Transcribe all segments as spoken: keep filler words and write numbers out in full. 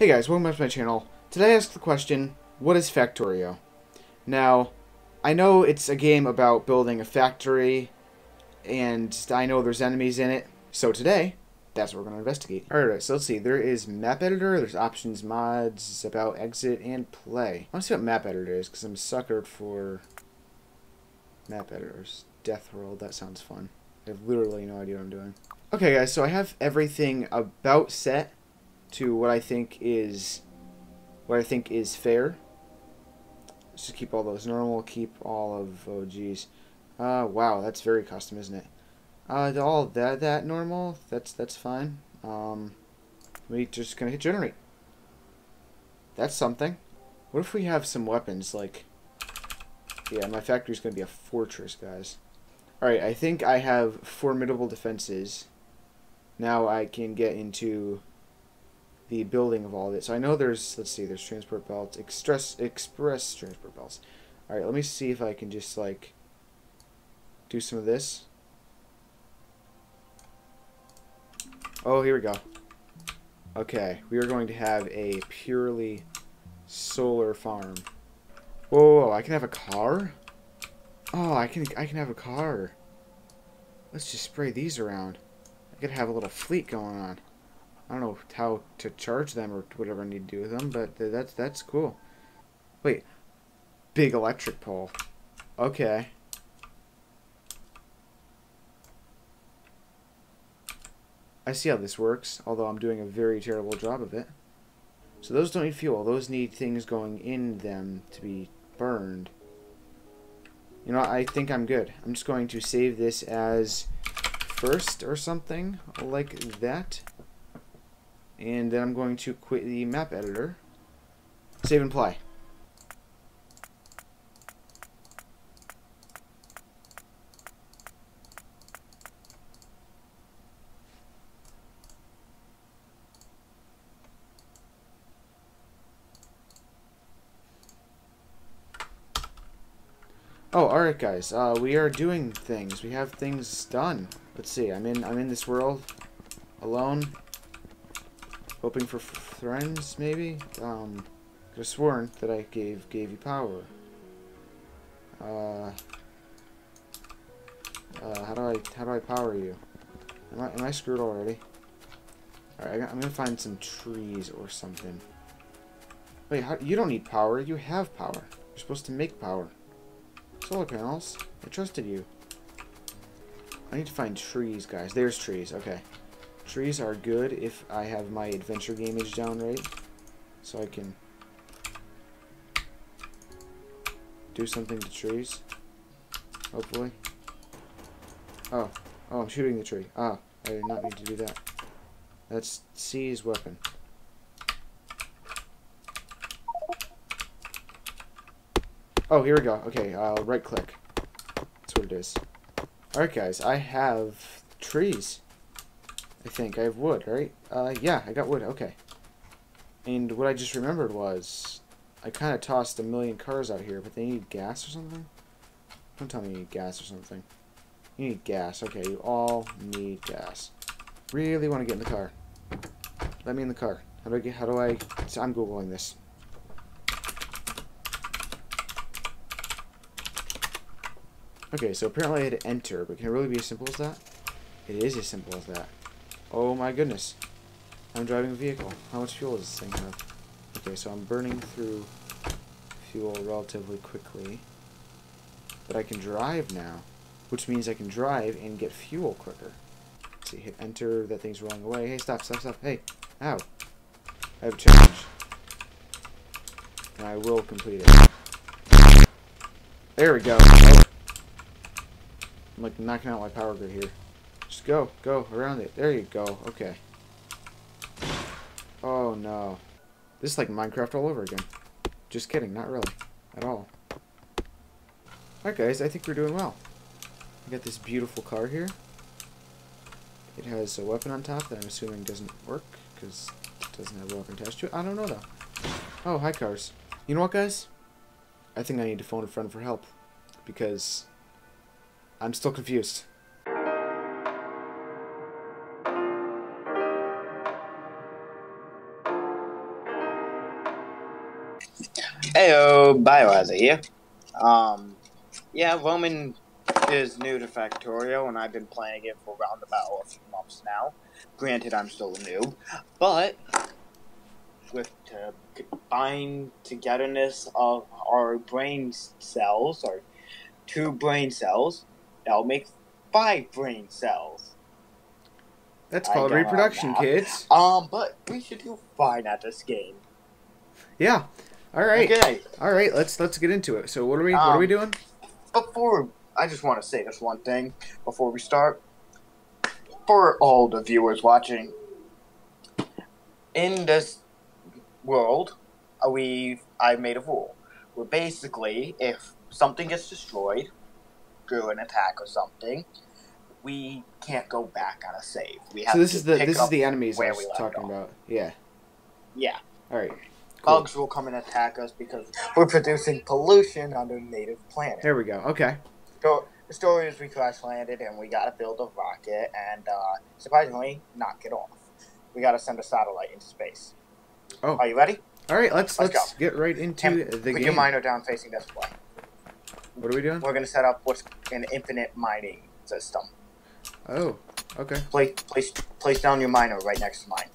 Hey guys, welcome back to my channel. Today I asked the question, what is Factorio? Now, I know it's a game about building a factory, and I know there's enemies in it, so today, that's what we're going to investigate. Alright, so let's see, there is map editor, there's options, mods, about, exit, and play. I want to see what map editor is, because I'm suckered for map editors. Death World, that sounds fun. I have literally no idea what I'm doing. Okay guys, so I have everything about set to what I think is what I think is fair. Let's just keep all those normal, keep all of, oh geez. Uh, wow, that's very custom, isn't it? Uh, all that that normal, that's that's fine. Um, we just gonna hit generate. That's something. What if we have some weapons, like, yeah, my factory's gonna be a fortress, guys. Alright, I think I have formidable defenses. Now I can get into the building of all of it. So I know there's, let's see, there's transport belts, express, express transport belts. Alright, let me see if I can just, like, do some of this. Oh, here we go. Okay, we are going to have a purely solar farm. Whoa, whoa, whoa, I can have a car? Oh, I can I can have a car. Let's just spray these around. I could have a little fleet going on. I don't know how to charge them or whatever I need to do with them, but that's that's cool. Wait, big electric pole. Okay. I see how this works, although I'm doing a very terrible job of it. So those don't need fuel. Those need things going in them to be burned. You know, I think I'm good. I'm just going to save this as first or something like that. And then I'm going to quit the map editor. Save and play. Oh, all right, guys. Uh, we are doing things. We have things done. Let's see. I'm in. I'm in this world, alone, hoping for friends. Maybe. Um, could have sworn that I gave gave you power. Uh. Uh. How do I how do I power you? Am I am I screwed already? All right. I'm gonna find some trees or something. Wait. How, you don't need power. You have power. You're supposed to make power. Solar panels. I trusted you. I need to find trees, guys. There's trees. Okay. Trees are good if I have my adventure gamage down right. So I can do something to trees. Hopefully. Oh. Oh, I'm shooting the tree. Ah. I did not need to do that. That's C's weapon. Oh, here we go. Okay, uh, right click. That's what it is. Alright, guys, I have trees. I think I have wood, right? Uh, yeah, I got wood. Okay. And what I just remembered was I kind of tossed a million cars out here, but they need gas or something? Don't tell me you need gas or something. You need gas. Okay, you all need gas. Really want to get in the car. Let me in the car. How do I get, how do I, so I'm Googling this. Okay, so apparently I had to enter, but can it really be as simple as that? It is as simple as that. Oh my goodness. I'm driving a vehicle. How much fuel does this thing have? Okay, so I'm burning through fuel relatively quickly. But I can drive now, which means I can drive and get fuel quicker. Let's see, hit enter, that thing's rolling away. Hey, stop, stop, stop. Hey, ow. I have a challenge. And I will complete it. There we go. Oh. I'm, like, knocking out my power grid here. Just go, go around it. There you go. Okay. Oh no, this is like Minecraft all over again. Just kidding, not really, at all. All right, guys, I think we're doing well. I got this beautiful car here. It has a weapon on top that I'm assuming doesn't work because it doesn't have a weapon attached to it. I don't know though. Oh, hi cars. You know what, guys? I think I need to phone a friend for help because I'm still confused. Heyo, Bio-Hazit here. Um, yeah, Roman is new to Factorio, and I've been playing it for around about a few months now. Granted, I'm still new, but with the combined togetherness of our brain cells, or two brain cells, that'll make five brain cells. That's called reproduction, kids. Um, but we should do fine at this game. Yeah. All right. Okay. All right. Let's let's get into it. So what are we um, what are we doing? Before I just want to say this one thing before we start. For all the viewers watching, in this world, we I made a rule where basically if something gets destroyed through an attack or something, we can't go back on a save. We have so this to is the pick this is the enemies I was talking off. about. Yeah. Yeah. All right. Cool. Bugs will come and attack us because we're producing pollution on their native planet. There we go. Okay. So the story is we crash landed and we gotta build a rocket and uh, surprisingly knock it off. We gotta send a satellite into space. Oh. Are you ready? All right. Let's let's, let's get right into and the put game. Put your miner down facing this way. What are we doing? We're gonna set up what's an infinite mining system. Oh. Okay. Place place place down your miner right next to mine.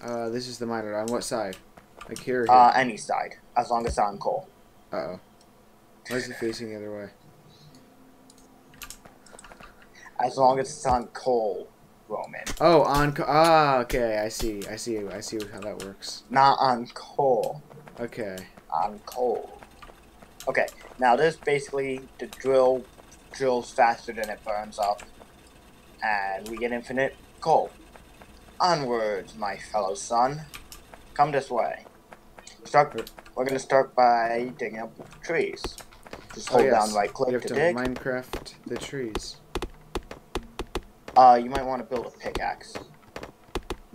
Uh, this is the miner. On what side? Like here, or here? Uh, any side, as long as it's on coal. Uh oh. Why is it facing the other way? As long as it's on coal, Roman. Oh, on coal. Ah, okay. I see. I see. I see how that works. Not on coal. Okay. On coal. Okay. Now this basically the drill drills faster than it burns up, and we get infinite coal. Onwards, my fellow son. Come this way. Start, we're gonna start by digging up trees. Just hold oh, yes. down right click you have to, to dig. Minecraft the trees. Uh, you might want to build a pickaxe.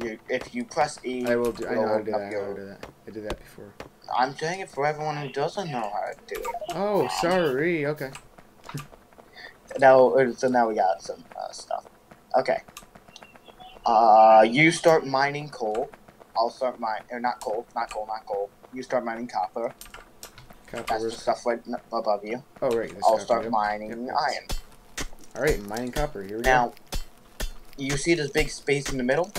You, if you press E, I will do. I know how to do that. Your... I will do that. I did that before. I'm doing it for everyone who doesn't know how to do it. Oh, sorry. Okay. Now, so now we got some uh, stuff. Okay. Uh, you start mining coal. I'll start mining, or not coal, not coal, not coal. You start mining copper. Copper. That's the stuff right above you. Oh, right. I'll copper, start yep. mining yep, iron. All right, mining copper. Here we now, go. Now, you see this big space in the middle?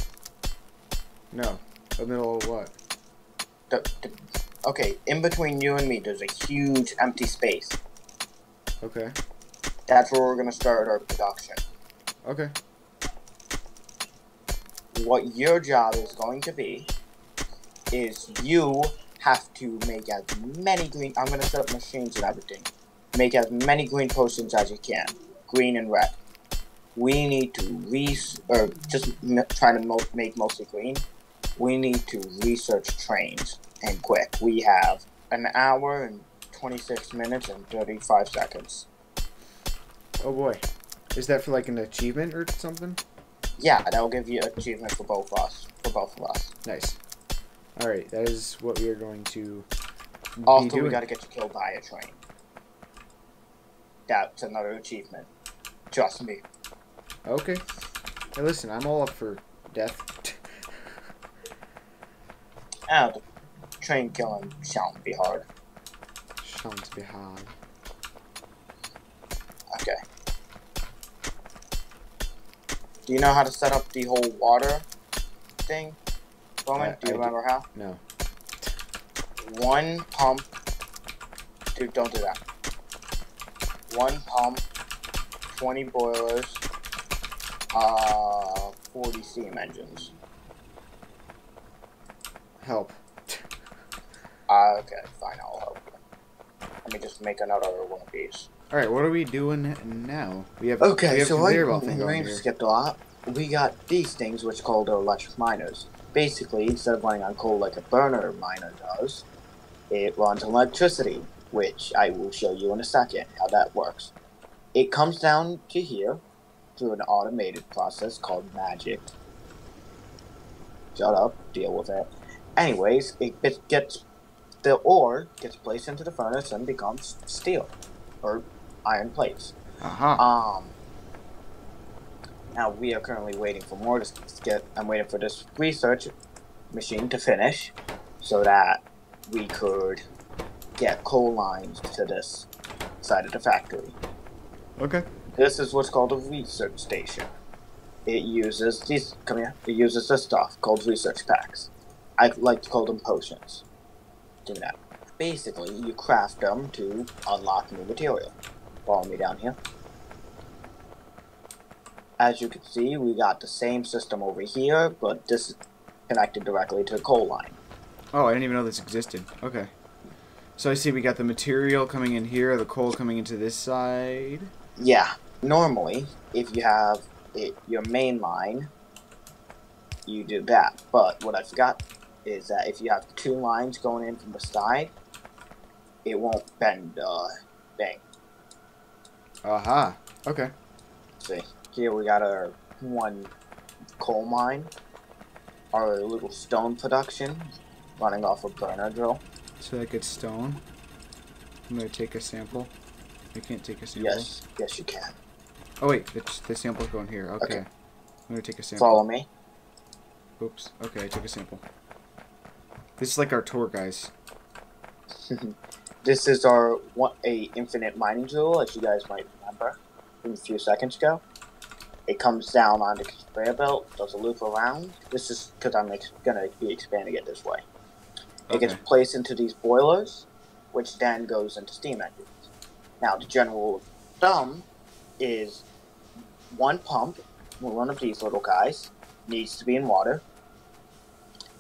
No. The middle of what? The, the, okay, in between you and me, there's a huge empty space. Okay. That's where we're going to start our production. Okay. What your job is going to be is you have to make as many green... I'm going to set up machines and everything. Make as many green potions as you can. Green and red. We need to research... Or just try to mo make mostly green. We need to research trains. And quick. We have an hour and twenty-six minutes and thirty-five seconds. Oh boy. Is that for like an achievement or something? Yeah, that'll give you an achievement for both of us. For both of us. Nice. Alright, that is what we are going to be Also, doing. we gotta get you killed by a train. That's another achievement. Trust me. Okay. Hey, listen, I'm all up for death. Oh, the train killing shan't be hard. Shan't be hard. Okay. Do you know how to set up the whole water thing, Roman? Uh, do you I remember do. how? No. One pump. Dude, don't do that. One pump, twenty boilers, uh, forty steam engines. Help. Uh, okay, fine, I'll help. Let me just make another one of these. All right, what are we doing now? We have okay. We have so I right, skipped a lot. We got these things, which are called electric miners. Basically, instead of running on coal like a burner miner does, it runs on electricity, which I will show you in a second how that works. It comes down to here through an automated process called magic. Shut up. Deal with it. Anyways, it gets the ore gets placed into the furnace and becomes steel or iron plates. Uh-huh. Um, now we are currently waiting for more to get. I'm waiting for this research machine to finish so that we could get coal lines to this side of the factory. Okay. This is what's called a research station. It uses these. Come here. It uses this stuff called research packs. I like to call them potions. Do that. Basically, you craft them to unlock new material. Follow me down here. As you can see, we got the same system over here, but this is connected directly to a coal line. Oh, I didn't even know this existed. Okay. So I see we got the material coming in here, the coal coming into this side. Yeah. Normally, if you have it, your main line, you do that. But what I forgot is that if you have two lines going in from the side, it won't bend the uh, thing. Aha. Uh-huh. Okay. See, here we got our one coal mine, our little stone production, running off a burner drill. So that gets stone. I'm going to take a sample. You can't take a sample. Yes, yes you can. Oh wait, the, the sample's going here. Okay. Okay. I'm going to take a sample. Follow me. Oops. Okay, I took a sample. This is like our tour, guys. This is our one, a infinite mining tool, as you guys might remember from a few seconds ago. It comes down on the conveyor belt, does a loop around. This is because I'm ex gonna be expanding it this way. It okay. gets placed into these boilers, which then goes into steam engines. Now the general thumb is one pump, one of these little guys, needs to be in water.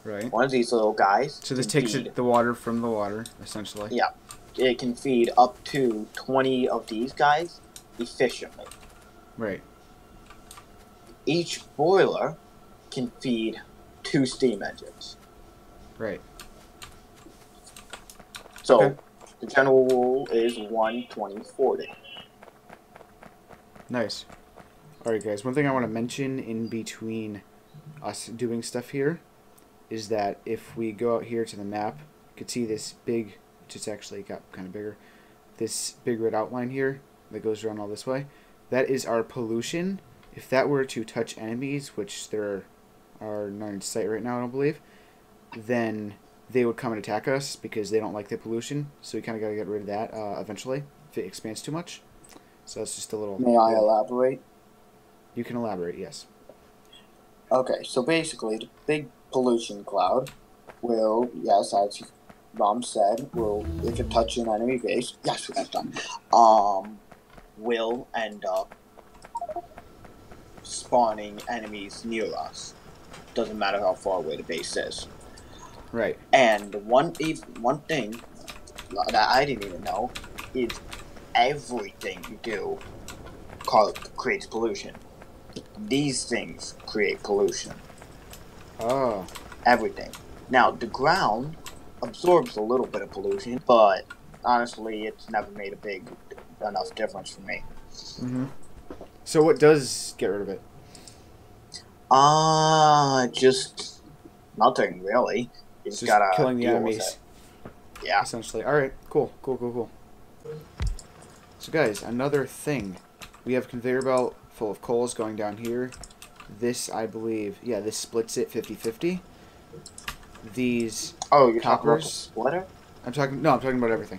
Right. One of these little guys. So this takes it, the water from the water, essentially. Yeah. It can feed up to twenty of these guys efficiently. Right. Each boiler can feed two steam engines. Right. So, okay. The general rule is one, twenty, forty. Nice. Alright guys, one thing I want to mention in between us doing stuff here is that if we go out here to the map, you can see this big, which it's actually got kind of bigger, this big red outline here that goes around all this way. That is our pollution. If that were to touch enemies, which there are none in sight right now, I don't believe, then they would come and attack us because they don't like the pollution. So we kind of got to get rid of that uh, eventually if it expands too much. So that's just a little... May I elaborate? You can elaborate, yes. Okay, so basically the big pollution cloud will, yes, as Mom said, will, if it touches an enemy base, yes, we have done, um, will end up spawning enemies near us. Doesn't matter how far away the base is. Right. And one even, one thing that I didn't even know is everything you do creates pollution. These things create pollution. Oh. Everything. Now, the ground absorbs a little bit of pollution, but honestly, it's never made a big enough difference for me. Mm-hmm. So what does get rid of it? Ah, uh, just nothing, really. You just, just gotta killing the enemies. Yeah. Essentially. Alright, cool, cool, cool, cool. So guys, another thing. We have a conveyor belt full of coals going down here. This, I believe, yeah, this splits it fifty fifty. These oh, you're coppers. Talking about the splitter? I'm talking. No, I'm talking about everything.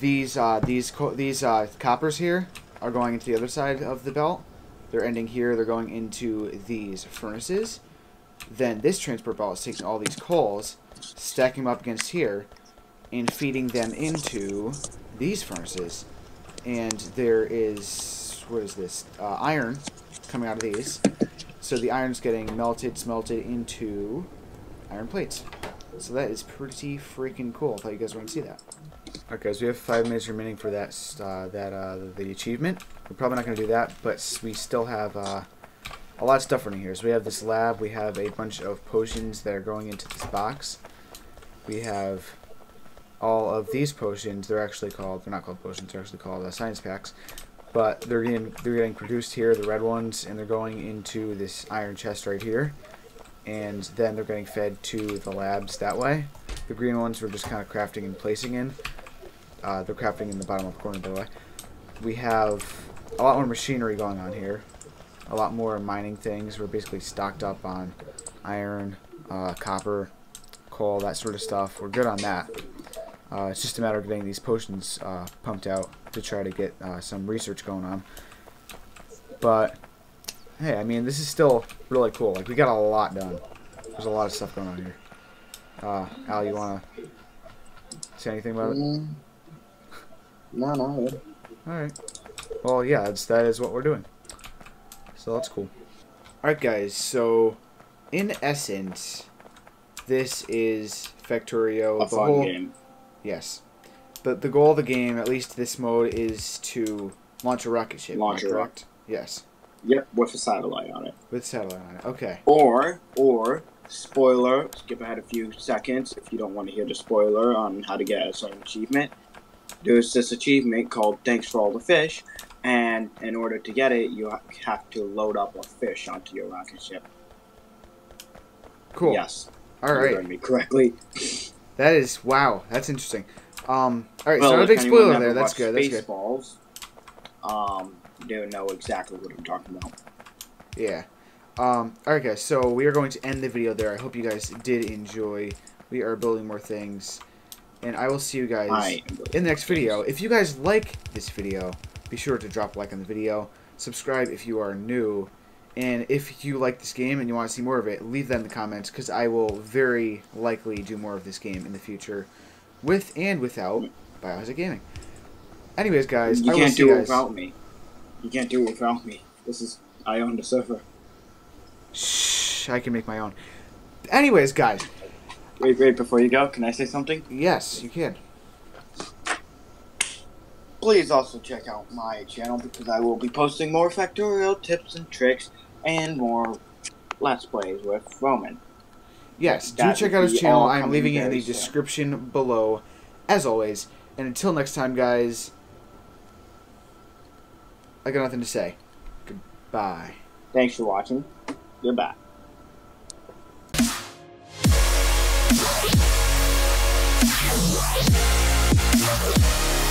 These uh, these co these uh, coppers here are going into the other side of the belt. They're ending here. They're going into these furnaces. Then this transport belt is taking all these coals, stacking them up against here, and feeding them into these furnaces. And there is what is this uh, iron coming out of these. So the iron's getting melted, smelted into iron plates. So that is pretty freaking cool. I thought you guys wanted to see that. Alright guys, we have five minutes remaining for that uh, that uh, the achievement. We're probably not going to do that, but we still have uh, a lot of stuff running here. So we have this lab. We have a bunch of potions that are going into this box. We have all of these potions. They're actually called, they're not called potions, they're actually called uh, science packs. But they're getting, they're getting produced here, the red ones, and they're going into this iron chest right here. And then they're getting fed to the labs that way. The green ones we're just kind of crafting and placing in. Uh, they're crafting in the bottom left corner, by the way. We have a lot more machinery going on here. A lot more mining things. We're basically stocked up on iron, uh, copper, coal, that sort of stuff. We're good on that. Uh, it's just a matter of getting these potions uh, pumped out to try to get uh, some research going on. But, hey, I mean, this is still really cool. Like, we got a lot done. There's a lot of stuff going on here. Uh, Al, you want to say anything about it? Mm. No, no. Alright. Well, yeah, that's, that is what we're doing. So that's cool. Alright, guys, so in essence, this is Factorio. A fun game. Yes. But the goal of the game, at least this mode, is to launch a rocket ship. Launch a rocket. Yes. Yep, with a satellite on it. With satellite on it, okay. Or, or, spoiler, skip ahead a few seconds if you don't want to hear the spoiler on how to get a certain achievement. There's this achievement called Thanks for All the Fish, and in order to get it, you have to load up a fish onto your rocket ship. Cool. Yes. All right. You heard me correctly. That is, wow, that's interesting. Um, all right, well, so a big spoiler there. That's good, that's good. Spaceballs, um, they'll know exactly what I'm talking about. Yeah. Um, all right, guys, so we are going to end the video there. I hope you guys did enjoy. We are building more things. And I will see you guys in the next video. If you guys like this video, be sure to drop a like on the video. Subscribe if you are new. And if you like this game and you want to see more of it, leave that in the comments. Because I will very likely do more of this game in the future. With and without Bio-Hazit Gaming. Anyways, guys. You I can't do it without me. You can't do it without me. This is... I own the server. Shh. I can make my own. Anyways, guys. Wait, wait, before you go, can I say something? Yes, you can. Please also check out my channel because I will be posting more Factorio tips and tricks and more Let's Plays with Roman. Yes, do check out his channel. I'm leaving it in the description below, as always. And until next time, guys, I got nothing to say. Goodbye. Thanks for watching. Goodbye. We'll be right back.